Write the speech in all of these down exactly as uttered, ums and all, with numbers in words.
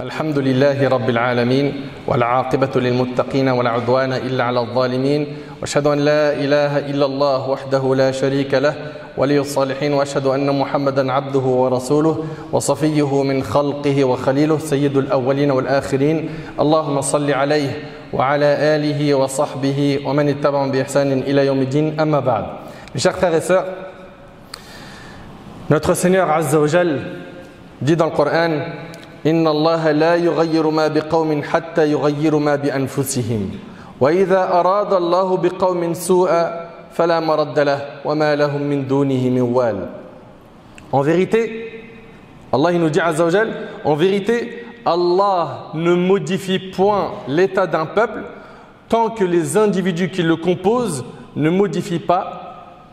Alhamdoulillahi rabbil alamin, wal aqibatu lil muttaqina wal udwana illa ala al-zalimin, wa ashhadu an la ilaha illa Allah wahdahu la sharika lah, waliy as-salihin, wa ashhadu anna Muhammadan abduhu wa rasuluhu wa safiyyuhu min khalqihi wa khaliluhu sayyidul awwalin wal akhirin. Allahumma salli alayhi wa ala alihi wa sahbihi wa man ittaba'ahum bi ihsanin ila yawmiddin, amma ba'd. Mes chers frères et sœurs, notre Seigneur Azza wa Jal dit dans le Coran: Inna Allah la yughayyiru ma biqawmin hatta yughayyiru ma bi anfusihim. Wa idha arada Allahu biqawmin su'a fala maradda lahu wa ma lahum min dunihi min wal. En vérité, Allah il nous dit Azza wa Jal, en vérité, Allah ne modifie point l'état d'un peuple tant que les individus qui le composent ne modifient pas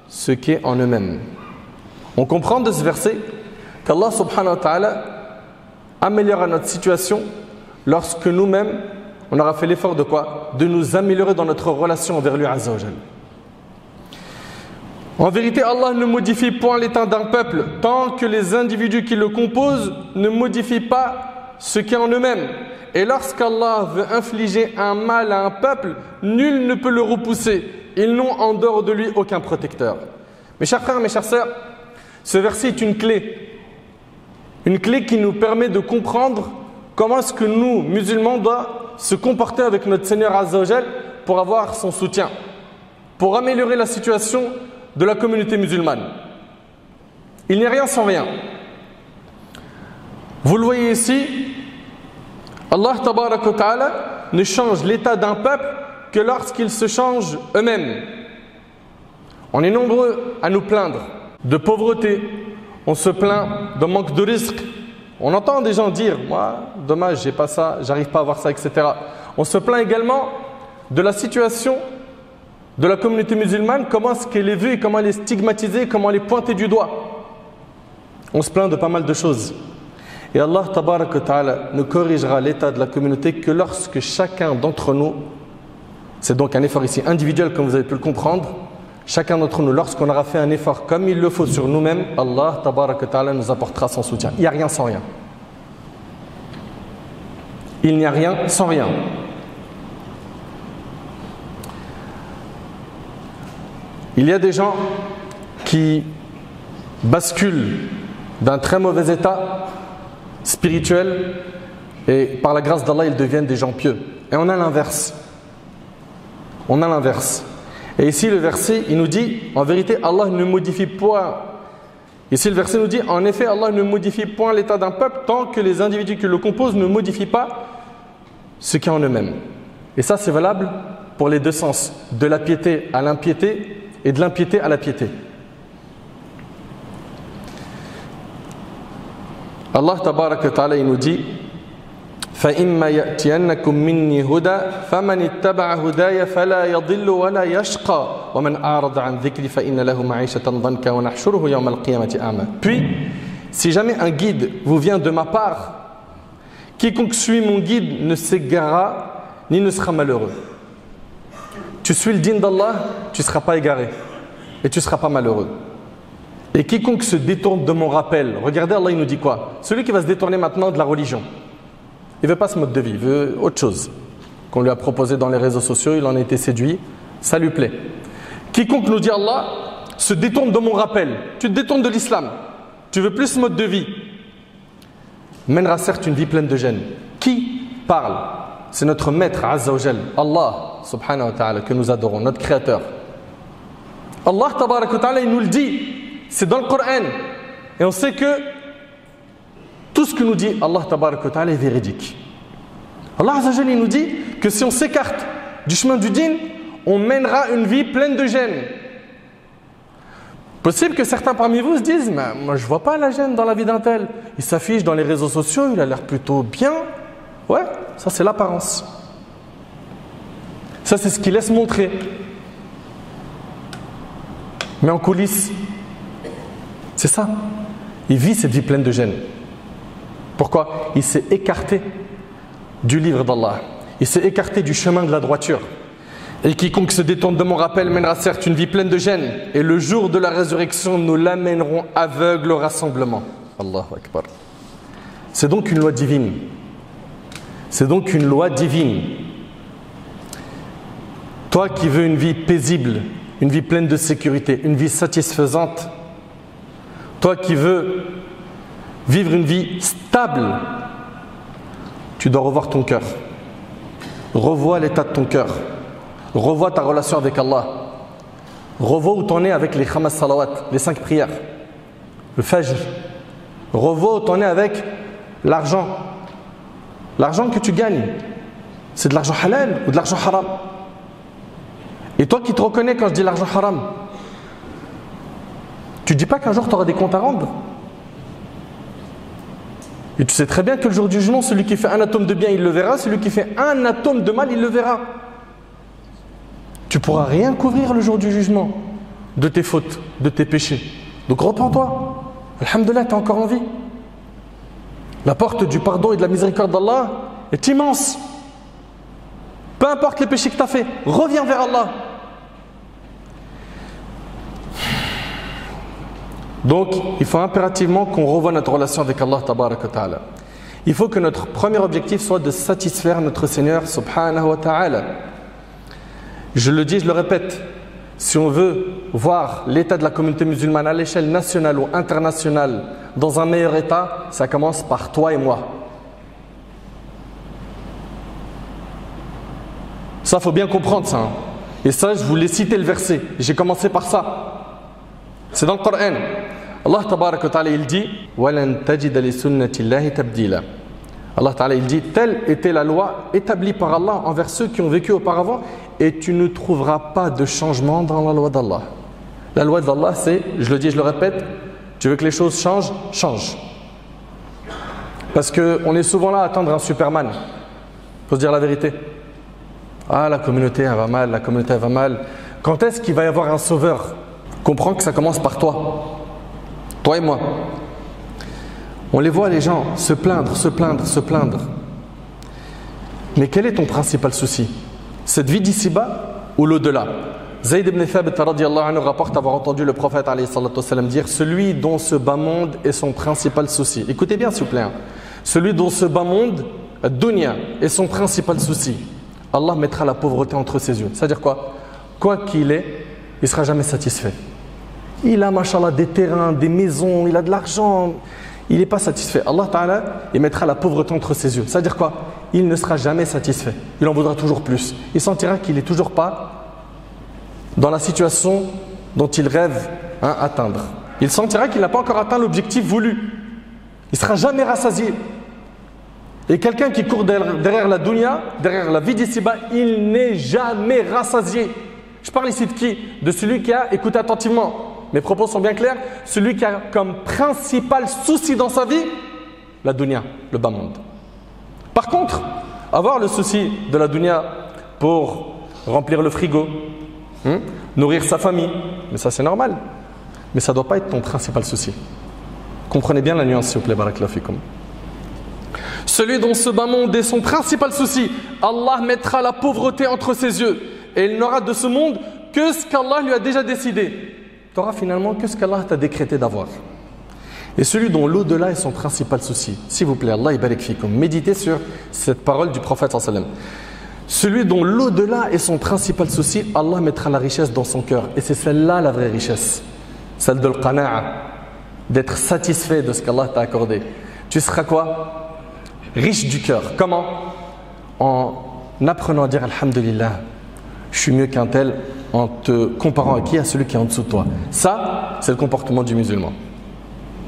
ce qu'est en eux-mêmes. On comprend de ce verset qu'Allah subhanahu wa ta'ala améliorera notre situation lorsque nous-mêmes, on aura fait l'effort de quoi? De nous améliorer dans notre relation envers lui Azza wa Jal. En vérité, Allah ne modifie point l'état d'un peuple tant que les individus qui le composent ne modifient pas ce qui est en eux-mêmes. Et lorsqu'Allah veut infliger un mal à un peuple, nul ne peut le repousser. Ils n'ont en dehors de lui aucun protecteur. Mes chers frères, mes chères sœurs, ce verset est une clé. Une clé qui nous permet de comprendre comment est-ce que nous, musulmans, doivent se comporter avec notre Seigneur Azza wa Jal pour avoir son soutien, pour améliorer la situation de la communauté musulmane. Il n'y a rien sans rien. Vous le voyez ici, Allah Tabarak wa Ta'ala ne change l'état d'un peuple que lorsqu'ils se changent eux-mêmes. On est nombreux à nous plaindre de pauvreté. On se plaint d'un manque de risque. On entend des gens dire « Moi, dommage, j'ai pas ça, j'arrive pas à avoir ça, et cetera » On se plaint également de la situation de la communauté musulmane, comment est-ce qu'elle est vue, comment elle est stigmatisée, comment elle est pointée du doigt. On se plaint de pas mal de choses. Et Allah Tabarak wa Ta'ala ne corrigera l'état de la communauté que lorsque chacun d'entre nous, c'est donc un effort ici individuel comme vous avez pu le comprendre, chacun d'entre nous, lorsqu'on aura fait un effort comme il le faut sur nous-mêmes, Allah Tabarak wa Ta'ala nous apportera son soutien. Il n'y a rien sans rien. Il n'y a rien sans rien. Il y a des gens qui basculent d'un très mauvais état spirituel et par la grâce d'Allah, ils deviennent des gens pieux. Et on a l'inverse. On a l'inverse. Et ici le verset, il nous dit, en vérité, Allah ne modifie point. Ici le verset nous dit, en effet, Allah ne modifie point l'état d'un peuple tant que les individus qui le composent ne modifient pas ce qu'il y a en eux-mêmes. Et ça, c'est valable pour les deux sens, de la piété à l'impiété et de l'impiété à la piété. Allah Tabarak wa Ta'ala, il nous dit, فإما يأتينكم مني هدى فمن اتبع هداي فلا يضل ولا يشقى ومن أعرض عن ذكري فإن له معيشة ضنكا ونحشره يوم القيامة أعمى. Puis, si jamais un guide vous vient de ma part, quiconque suit mon guide ne s'égarera ni ne sera malheureux. Tu suis le dîn d'Allah, tu ne seras pas égaré et tu ne seras pas malheureux. Et quiconque se détourne de mon rappel, regardez Allah, il nous dit quoi? Celui qui va se détourner maintenant de la religion. Il ne veut pas ce mode de vie, il veut autre chose qu'on lui a proposé dans les réseaux sociaux, il en a été séduit, ça lui plaît. Quiconque nous dit Allah se détourne de mon rappel, tu te détournes de l'islam, tu veux plus ce mode de vie, mènera certes une vie pleine de gêne. Qui parle? C'est notre maître Azza wa Jal, Allah subhanahu wa ta'ala, que nous adorons, notre créateur. Allah Tabarak wa Ta'ala, il nous le dit, c'est dans le Coran, et on sait que tout ce que nous dit Allah Tabarak wa Ta'ala est véridique. Allah Azza wa Jal nous dit que si on s'écarte du chemin du din, on mènera une vie pleine de gêne. Possible que certains parmi vous se disent « Mais moi, je ne vois pas la gêne dans la vie d'un tel. Il s'affiche dans les réseaux sociaux, il a l'air plutôt bien. » Ouais, ça c'est l'apparence. Ça c'est ce qu'il laisse montrer. Mais en coulisses, c'est ça. Il vit cette vie pleine de gêne. Pourquoi? Il s'est écarté du livre d'Allah. Il s'est écarté du chemin de la droiture. Et quiconque se détourne de mon rappel mènera certes une vie pleine de gêne. Et le jour de la résurrection, nous l'amènerons aveugle au rassemblement. Allahu Akbar. C'est donc une loi divine. C'est donc une loi divine. Toi qui veux une vie paisible, une vie pleine de sécurité, une vie satisfaisante, toi qui veux vivre une vie stable, tu dois revoir ton cœur. Revois l'état de ton cœur. Revois ta relation avec Allah. Revois où t'en es avec les khamas salawat, les cinq prières, le fajr. Revois où t'en es avec l'argent. L'argent que tu gagnes, c'est de l'argent halal ou de l'argent haram? Et toi qui te reconnais quand je dis l'argent haram, tu ne dis pas qu'un jour tu auras des comptes à rendre? Et tu sais très bien que le jour du jugement, celui qui fait un atome de bien, il le verra. Celui qui fait un atome de mal, il le verra. Tu ne pourras rien couvrir le jour du jugement de tes fautes, de tes péchés. Donc repends-toi. Alhamdoulilah, tu es encore en vie. La porte du pardon et de la miséricorde d'Allah est immense. Peu importe les péchés que tu as fait, reviens vers Allah. Donc, il faut impérativement qu'on revoie notre relation avec Allah, Tabarak wa Ta'ala. Il faut que notre premier objectif soit de satisfaire notre Seigneur, subhanahu wa ta'ala. Je le dis, je le répète, si on veut voir l'état de la communauté musulmane à l'échelle nationale ou internationale dans un meilleur état, ça commence par toi et moi. Ça, il faut bien comprendre ça. Hein. Et ça, je voulais citer le verset. J'ai commencé par ça. C'est dans le Coran. Allah Tabarak wa Ta'ala, il dit Walan tajida li sunnatillahi tabdila. Allah Ta'ala, il dit: telle était la loi établie par Allah envers ceux qui ont vécu auparavant, et tu ne trouveras pas de changement dans la loi d'Allah. La loi d'Allah, c'est, je le dis, je le répète, tu veux que les choses changent, change. Parce qu'on est souvent là à attendre un Superman. Il faut se dire la vérité. Ah, la communauté, elle va mal, la communauté, elle va mal. Quand est-ce qu'il va y avoir un sauveur? Comprends que ça commence par toi. Toi et moi. On les voit, les gens, se plaindre, se plaindre, se plaindre. Mais quel est ton principal souci? Cette vie d'ici-bas ou l'au-delà? Zayd ibn Thabit rapporte avoir entendu le prophète dire: celui dont ce bas monde est son principal souci. Écoutez bien, s'il vous plaît. Hein. Celui dont ce bas monde, dunya, est son principal souci, Allah mettra la pauvreté entre ses yeux. C'est-à-dire quoi? Quoi qu'il ait, il ne sera jamais satisfait. Il a, mashallah, des terrains, des maisons, il a de l'argent. Il n'est pas satisfait. Allah Ta'ala, il mettra la pauvreté entre ses yeux. C'est-à-dire quoi? Il ne sera jamais satisfait. Il en voudra toujours plus. Il sentira qu'il n'est toujours pas dans la situation dont il rêve hein, atteindre. Il sentira qu'il n'a pas encore atteint l'objectif voulu. Il ne sera jamais rassasié. Et quelqu'un qui court derrière, derrière la dunya, derrière la vie d'ici-bas, il n'est jamais rassasié. Je parle ici de qui? De celui qui a, écoutez attentivement, mes propos sont bien clairs, celui qui a comme principal souci dans sa vie, la dunya, le bas monde. Par contre, avoir le souci de la dunya pour remplir le frigo, hein, nourrir sa famille, mais ça c'est normal. Mais ça ne doit pas être ton principal souci. Comprenez bien la nuance, s'il vous plaît, barakallahu fikum. Celui dont ce bas monde est son principal souci, Allah mettra la pauvreté entre ses yeux et il n'aura de ce monde que ce qu'Allah lui a déjà décidé. Tu n'auras finalement que ce qu'Allah t'a décrété d'avoir. Et celui dont l'au-delà est son principal souci. S'il vous plaît, Allah ibarik fikum. Méditez sur cette parole du prophète sallallahu alayhi wa sallam. Celui dont l'au-delà est son principal souci, Allah mettra la richesse dans son cœur. Et c'est celle-là la vraie richesse. Celle de l'qana'a. D'être satisfait de ce qu'Allah t'a accordé. Tu seras quoi? Riche du cœur. Comment? En apprenant à dire Alhamdulillah. Je suis mieux qu'un tel. En te comparant à qui? À celui qui est en dessous de toi. Ça, c'est le comportement du musulman.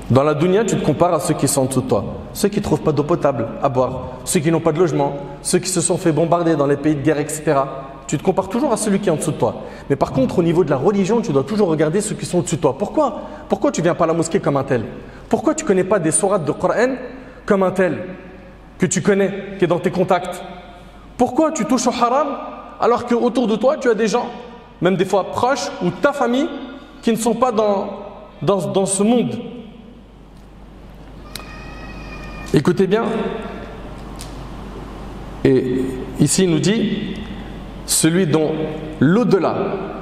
Dans la dunya, tu te compares à ceux qui sont en dessous de toi. Ceux qui ne trouvent pas d'eau potable à boire, ceux qui n'ont pas de logement, ceux qui se sont fait bombarder dans les pays de guerre, et cetera. Tu te compares toujours à celui qui est en dessous de toi. Mais par contre, au niveau de la religion, tu dois toujours regarder ceux qui sont au-dessus de toi. Pourquoi? Pourquoi tu ne viens pas à la mosquée comme un tel? Pourquoi tu ne connais pas des sourates de Coran comme un tel que tu connais, qui est dans tes contacts? Pourquoi tu touches au haram alors qu'autour de toi, tu as des gens, même des fois proches ou ta famille, qui ne sont pas dans, dans, dans ce monde? Écoutez bien, et ici il nous dit: celui dont l'au-delà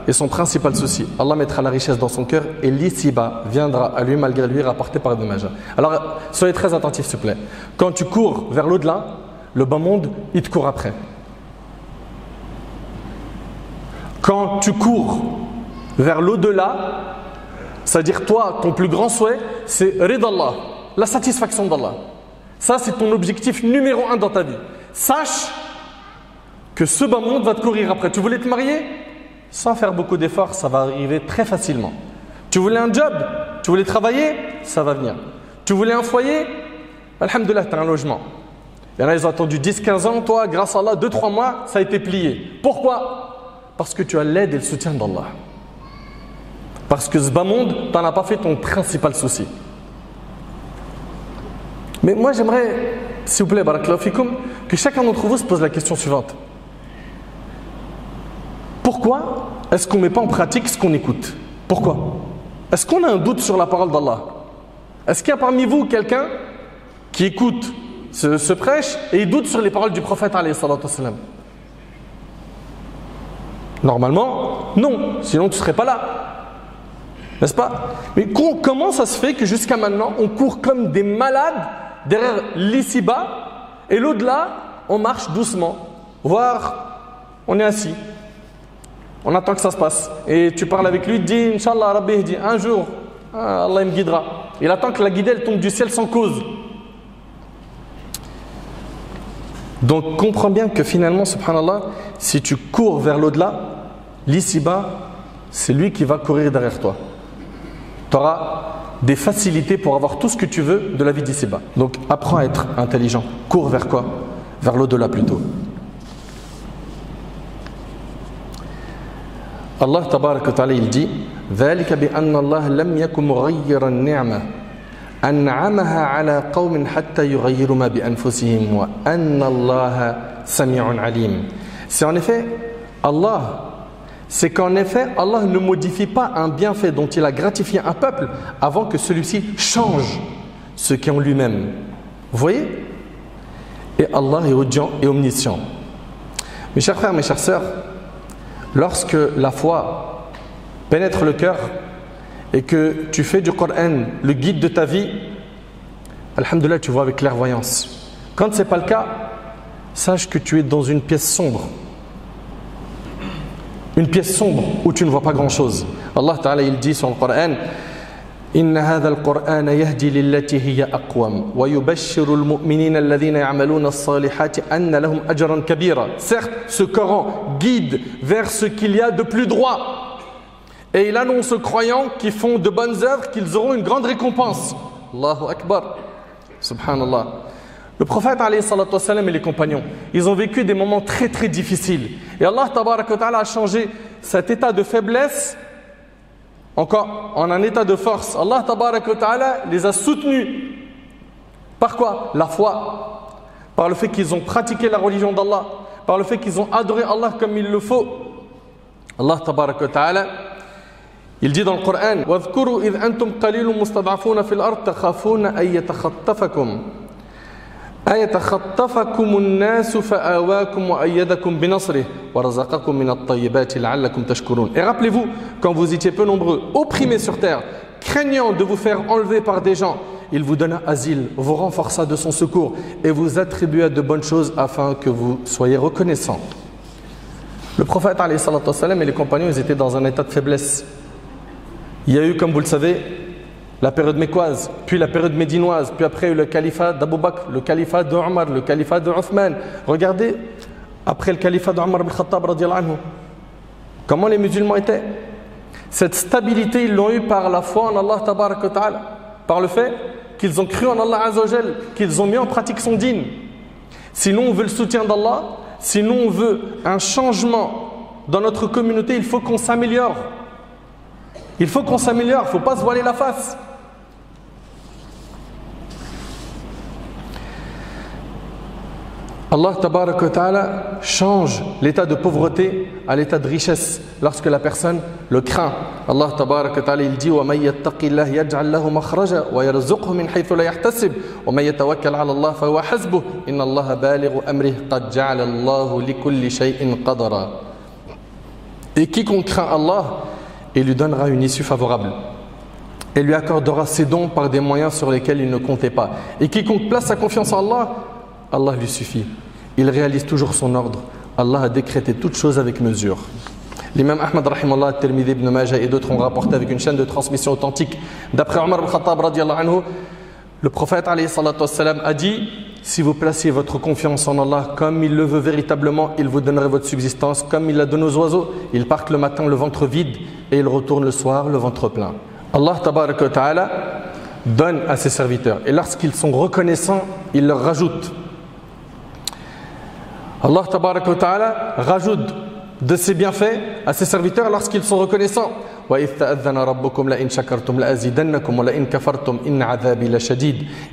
est son principal souci, Allah mettra la richesse dans son cœur et l'ici-bas viendra à lui malgré lui, rapporté par Ibn Majah. Alors soyez très attentifs s'il vous plaît. Quand tu cours vers l'au-delà, le bas monde, il te court après. Quand tu cours vers l'au-delà, c'est-à-dire toi, ton plus grand souhait, c'est Ridallah, la satisfaction d'Allah. Ça, c'est ton objectif numéro un dans ta vie. Sache que ce bas monde va te courir après. Tu voulais te marier? Sans faire beaucoup d'efforts, ça va arriver très facilement. Tu voulais un job? Tu voulais travailler? Ça va venir. Tu voulais un foyer? Alhamdoulillahi, tu as un logement. Il y en a, ils ont attendu dix quinze ans, toi, grâce à Allah, deux trois mois, ça a été plié. Pourquoi? Parce que tu as l'aide et le soutien d'Allah. Parce que ce bas monde, tu n'en as pas fait ton principal souci. Mais moi, j'aimerais, s'il vous plaît, barakallahu fikoum, que chacun d'entre vous se pose la question suivante. Pourquoi est-ce qu'on ne met pas en pratique ce qu'on écoute? Pourquoi? Est-ce qu'on a un doute sur la parole d'Allah? Est-ce qu'il y a parmi vous quelqu'un qui écoute ce, ce prêche et il doute sur les paroles du prophète alayhi salatu wassalam? Normalement, non, sinon tu ne serais pas là. N'est-ce pas? Mais comment ça se fait que jusqu'à maintenant, on court comme des malades derrière l'ici-bas et l'au-delà, on marche doucement, voire on est assis. On attend que ça se passe. Et tu parles avec lui, dis, Inch'Allah, Rabbi, dis, un jour, Allah me guidera. Il attend que la guidée, elle tombe du ciel sans cause. Donc, comprends bien que finalement, subhanallah, si tu cours vers l'au-delà, l'ici-bas, c'est lui qui va courir derrière toi. Tu auras des facilités pour avoir tout ce que tu veux de la vie d'ici-bas. Donc, apprends à être intelligent. Cours vers quoi? Vers l'au-delà plutôt. Allah Tabarak wa Ta'ala, il dit ذلك بأن الله لم يكن مغيرا نعمة أنعمها على قوم حتى يغيروا ما بأنفسهم وأن الله سميع عليم. C'est en effet Allah, c'est qu'en effet Allah ne modifie pas un bienfait dont il a gratifié un peuple avant que celui-ci change ce qui est en lui-même. Vous voyez? Et Allah est audient et omniscient. Mes chers frères, mes chères sœurs, lorsque la foi pénètre le cœur et que tu fais du Coran le guide de ta vie, alhamdoulilah, tu vois avec clairvoyance. Quand ce n'est pas le cas, sache que tu es dans une pièce sombre. Une pièce sombre où tu ne vois pas grand-chose. Allah Ta'ala, il dit sur le Coran, إن هذا القرآن يهدي للتي هي أقوم ويبشر المؤمنين الذين يعملون الصالحات أن لهم أجرا كبيرا. Certes, ce Coran guide vers ce qu'il y a de plus droit et il annonce aux croyants qui font de bonnes œuvres qu'ils auront une grande récompense. Allahu Akbar. Subhanallah. Le prophète alayhi salatu wassalam et les compagnons, ils ont vécu des moments très très difficiles et Allah Tabarak wa Ta'ala a changé cet état de faiblesse encore en un état de force. Allah Tabarak wa Ta'ala les a soutenus. Par quoi? La foi. Par le fait qu'ils ont pratiqué la religion d'Allah. Par le fait qu'ils ont adoré Allah comme il le faut. Allah Tabarak wa Ta'ala, il dit dans le Coran, وَاذْكُرُوا إِذْ أَنْتُمْ قَلِيلٌ مُسْتَضْعَفُونَ فِي الْأَرْضِ تَخَافُونَ أَنْ يَتَخَطَّفَكُمْ أَنْ يَتَخَطَّفَكُمُ النَّاسُ فَآوَاكُمْ وَأَيَّدَكُمْ بِنَصْرِهِ وَرَزَقَكُمْ مِنَ الطَّيِّبَاتِ لَعَلَّكُمْ تَشْكُرُونَ. Et rappelez-vous, quand vous étiez peu nombreux, opprimés sur terre, craignant de vous faire enlever par des gens, il vous donna asile, vous renforça de son secours et vous attribua de bonnes choses afin que vous soyez reconnaissants. Le prophète alayhi salatu wassalam et les compagnons, ils étaient dans un état de faiblesse. Il y a eu, comme vous le savez, la période mécoise, puis la période médinoise, puis après le califat d'Abou Bakr, le califat d'Omar, le califat d'Othman. Regardez, après le califat d'Omar al-Khattab, comment les musulmans étaient. Cette stabilité, ils l'ont eue par la foi en Allah Tabarak wa Ta'ala, par le fait qu'ils ont cru en Allah Azza wa Jal, qu'ils ont mis en pratique son din. Sinon, on veut le soutien d'Allah, sinon on veut un changement dans notre communauté, il faut qu'on s'améliore. Il faut qu'on s'améliore, il ne faut pas se voiler la face. Allah Tabarak wa Ta'ala change l'état de pauvreté à l'état de richesse lorsque la personne le craint. Allah Tabarak wa Ta'ala, il dit وَمَنْ يَتَّقِ اللَّهِ يَجْعَلْ لَهُ مَخْرَجًا وَيَرْزُقْهُ مِنْ حَيْثُ لَا يَحْتَسِبُ وَمَنْ يَتَوَكَّلْ عَلَى اللَّهِ فَهُوَ حَسْبُهُ إِنَّ اللَّهَ بَالِغُ أَمْرِهِ قَدْ جَعَلَ اللَّهُ لِكُلِّ شَيْءٍ قَدْرًا. Et quiconque craint Allah, il lui donnera une issue favorable et lui accordera ses dons par des moyens sur lesquels il ne comptait pas. Et quiconque place sa confiance en Allah, Allah lui suffit. Il réalise toujours son ordre. Allah a décrété toutes choses avec mesure. L'imam Ahmad, rahimallah, Thalmidi ibn Majah et d'autres ont rapporté avec une chaîne de transmission authentique. D'après Omar al-Khattab, le prophète a dit: si vous placez votre confiance en Allah comme il le veut véritablement, il vous donnerait votre subsistance comme il la donne aux oiseaux. Ils partent le matin le ventre vide et ils retournent le soir le ventre plein. Allah Tabarak wa Ta'ala donne à ses serviteurs, et lorsqu'ils sont reconnaissants, il leur rajoute. Allah Tabarak wa Ta'ala rajoute de ses bienfaits à ses serviteurs lorsqu'ils sont reconnaissants.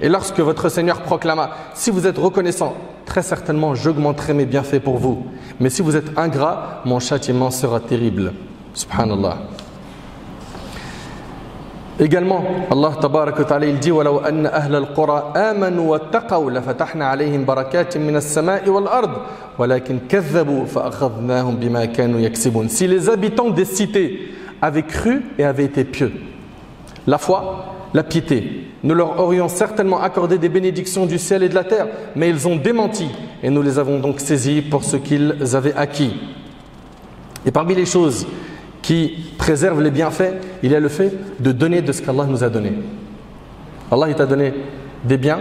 Et lorsque votre Seigneur proclama: si vous êtes reconnaissant, très certainement j'augmenterai mes bienfaits pour vous, mais si vous êtes ingrat, mon châtiment sera terrible. Subhanallah. Également, Allah Tabarak wa Ta'ala, il dit: وَلَوْ أَنَّ أَهْلَ الْقُرَىٰ آمَنُوا وَاتَّقَوْا لَفَتَحْنَا عَلَيْهِمْ بَرَكَاتٍ مِّنَ السَّمَاءِ وَالْأَرْضِ وَلَكِنْ كَذَّبُوا فَأَخَذْنَاهُمْ بِمَا كَانُوا يَكْسِبُونَ. Si les habitants des cités avaient cru et avaient été pieux, la foi, la piété, nous leur aurions certainement accordé des bénédictions du ciel et de la terre, mais ils ont démenti et nous les avons donc saisis pour ce qu'ils avaient acquis. Et parmi les choses qui préserve les bienfaits, il y a le fait de donner de ce qu'Allah nous a donné. Allah, il t'a donné des biens,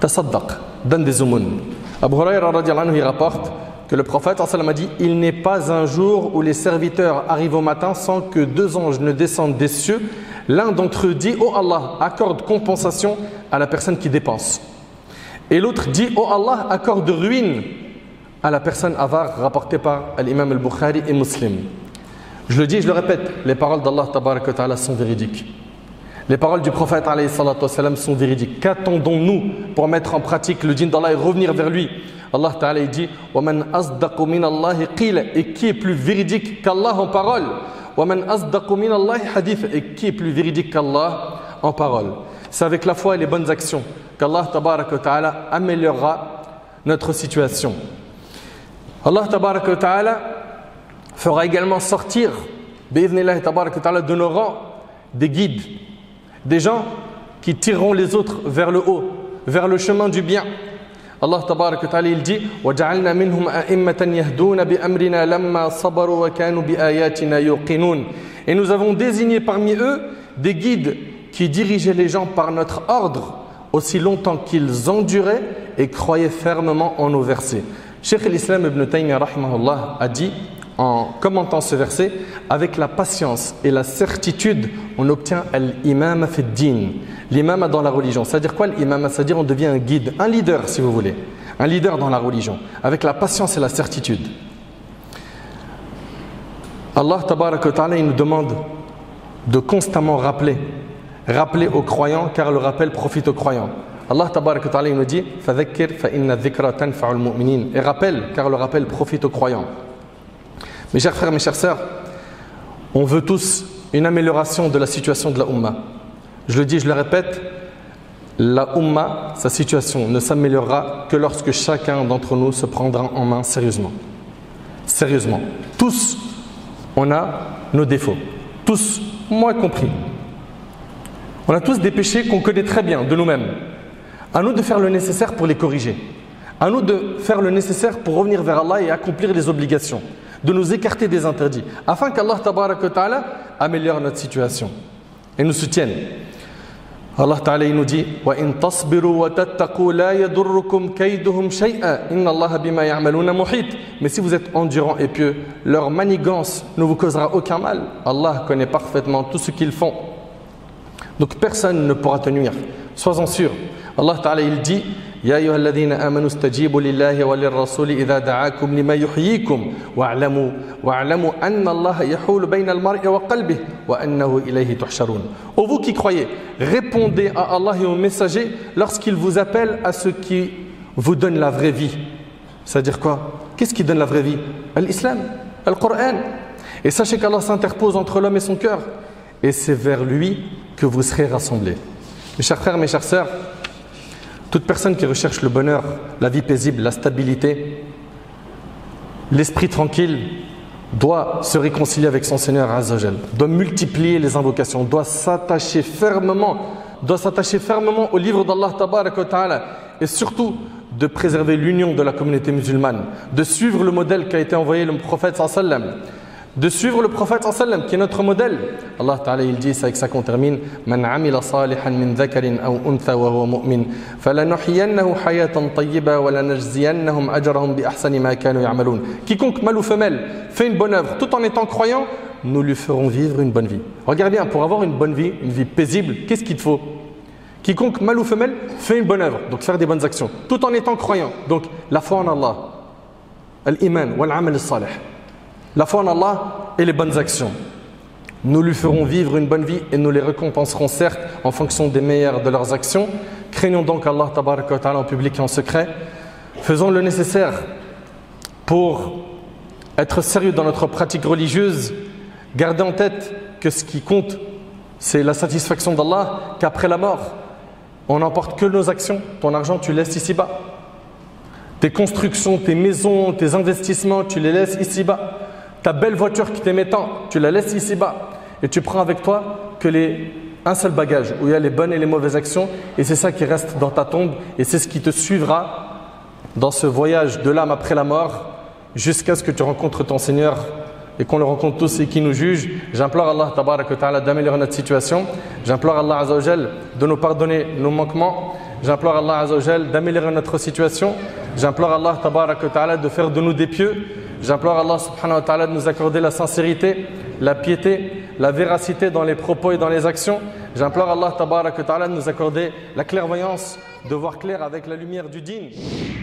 tasaddaq, donne des aumônes. Abu Huraira rapporte que le prophète a dit: il n'est pas un jour où les serviteurs arrivent au matin sans que deux anges ne descendent des cieux. L'un d'entre eux dit: oh Allah, accorde compensation à la personne qui dépense. Et l'autre dit: oh Allah, accorde ruine à la personne avare, rapportée par l'imam al-Bukhari et Muslim. Je le dis et je le répète, les paroles d'Allah Tabarak wa Ta'ala sont véridiques. Les paroles du prophète alayhi salatu wassalam sont véridiques. Qu'attendons-nous pour mettre en pratique le din d'Allah et revenir vers lui? Allah Ta'ala dit: وَمَنْ أَصْدَقُ مِنَ اللَّهِ قِيلًا. Et qui est plus véridique qu'Allah en parole? وَمَنْ أَصْدَقُ مِنَ اللَّهِ حَدِيثًا. Et qui est plus véridique qu'Allah en parole? C'est avec la foi et les bonnes actions qu'Allah Tabarak wa Ta'ala améliorera notre situation. Allah Tabarak wa Ta'ala fera également sortir de nos rangs des guides, des gens qui tireront les autres vers le haut, vers le chemin du bien. Allah Tabarak wa Ta'ala, il dit: وَجَعَلْنَا مِنْهُمْ أَئِمَّةً يَهْدُونَ بِأَمْرِنَا لَمَّا صَبَرُوا وَكَانُوا بِآيَاتِنَا يُوقِنُونَ. Et nous avons désigné parmi eux des guides qui dirigeaient les gens par notre ordre aussi longtemps qu'ils enduraient et croyaient fermement en nos versets. Cheikh l'Islam ibn Taymiyya rahimahullah a dit, en commentant ce verset: avec la patience et la certitude, on obtient l'imam fid-din, l'imam dans la religion. C'est-à-dire quoi l'imam? C'est-à-dire on devient un guide, un leader si vous voulez, un leader dans la religion, avec la patience et la certitude. Allah Tabarak wa Ta'ala, il nous demande de constamment rappeler, rappeler aux croyants, car le rappel profite aux croyants. Allah Tabarak wa Ta'ala, il nous dit: fadhakkir fa inna dhikra tanfa'ul mu'minin. Et rappelle, car le rappel profite aux croyants. Mes chers frères, mes chères sœurs, on veut tous une amélioration de la situation de la Ummah. Je le dis, je le répète, la Ummah, sa situation ne s'améliorera que lorsque chacun d'entre nous se prendra en main sérieusement. Sérieusement. Tous, on a nos défauts. Tous, moi compris. On a tous des péchés qu'on connaît très bien de nous-mêmes. À nous de faire le nécessaire pour les corriger. À nous de faire le nécessaire pour revenir vers Allah et accomplir les obligations, de nous écarter des interdits, afin qu'Allah Tabarak wa Ta'ala améliore notre situation et nous soutienne. Allah Ta'ala, il nous dit: وَإِن تَصْبِرُوا وَتَتَّقُوا لَا يَضُرُّكُمْ كَيْدُهُمْ شَيْئًا إِنَّ اللَّهَ بِمَا يَعْمَلُونَ مُحِيطٌ. Mais si vous êtes endurant et pieux, leur manigance ne vous causera aucun mal. Allah connaît parfaitement tout ce qu'ils font. Donc personne ne pourra te nuire. Sois-en sûr. Allah Ta'ala, il dit: يا أيها الذين آمنوا استجيبوا لله وللرسول إذا دعاكم لما يحييكم واعلموا واعلموا أن الله يحول بين المرء وقلبه وأنه إليه تحشرون. Ô vous qui croyez, répondez à Allah et aux messagers lorsqu'il vous appelle à ce qui vous donne la vraie vie. C'est-à-dire quoi? Qu'est-ce qui donne la vraie vie? L'islam, le Coran. Et sachez qu'Allah s'interpose entre l'homme et son cœur, et c'est vers lui que vous serez rassemblés. Mes chers frères, mes chères sœurs, toute personne qui recherche le bonheur, la vie paisible, la stabilité, l'esprit tranquille, doit se réconcilier avec son Seigneur Azza wa Jal, doit multiplier les invocations, doit s'attacher fermement, doit s'attacher fermement au livre d'Allah Tabarak wa Ta'ala, et surtout de préserver l'union de la communauté musulmane, de suivre le modèle qui a été envoyé le prophète sallallahu alayhi wa sallam, de suivre le prophète sallallahu alayhi wa sallam qui est notre modèle. Allah Ta'ala il dit, c'est avec ça qu'on termine, man amila salihan min dhakarin aw untha wa huwa mu'min falanuhyiyannahu hayatan tayyiba wa lanajziyannahum ajrahum bi ahsani ma kanu ya'malun. Quiconque, mâle ou femelle, fait une bonne œuvre tout en étant croyant, nous lui ferons vivre une bonne vie. Regarde bien, pour avoir une bonne vie, une vie paisible, qu'est-ce qu'il te faut? Quiconque, mâle ou femelle, fait une bonne œuvre, donc faire des bonnes actions, tout en étant croyant. Donc la foi en Allah, l'iman, wal-amal salih, la foi en Allah et les bonnes actions. Nous lui ferons vivre une bonne vie et nous les récompenserons certes en fonction des meilleures de leurs actions. Craignons donc Allah Tabarak wa Ta'ala en public et en secret. Faisons le nécessaire pour être sérieux dans notre pratique religieuse. Gardez en tête que ce qui compte, c'est la satisfaction d'Allah, qu'après la mort, on n'emporte que nos actions. Ton argent, tu laisses ici-bas. Tes constructions, tes maisons, tes investissements, tu les laisses ici-bas. Ta belle voiture qui t'aimait tant, tu la laisses ici-bas. Et tu prends avec toi que les, un seul bagage, où il y a les bonnes et les mauvaises actions. Et c'est ça qui reste dans ta tombe. Et c'est ce qui te suivra dans ce voyage de l'âme après la mort, jusqu'à ce que tu rencontres ton Seigneur et qu'on le rencontre tous et qui nous juge. J'implore Allah Tabarak wa Ta'ala d'améliorer notre situation. J'implore Allah Azza wa Jal de nous pardonner nos manquements. J'implore Allah Azza wa Jal d'améliorer notre situation. J'implore Allah Tabarak wa Ta'ala de faire de nous des pieux. J'implore Allah subhanahu wa ta'ala de nous accorder la sincérité, la piété, la véracité dans les propos et dans les actions. J'implore Allah Tabarak wa Ta'ala de nous accorder la clairvoyance, de voir clair avec la lumière du dîn.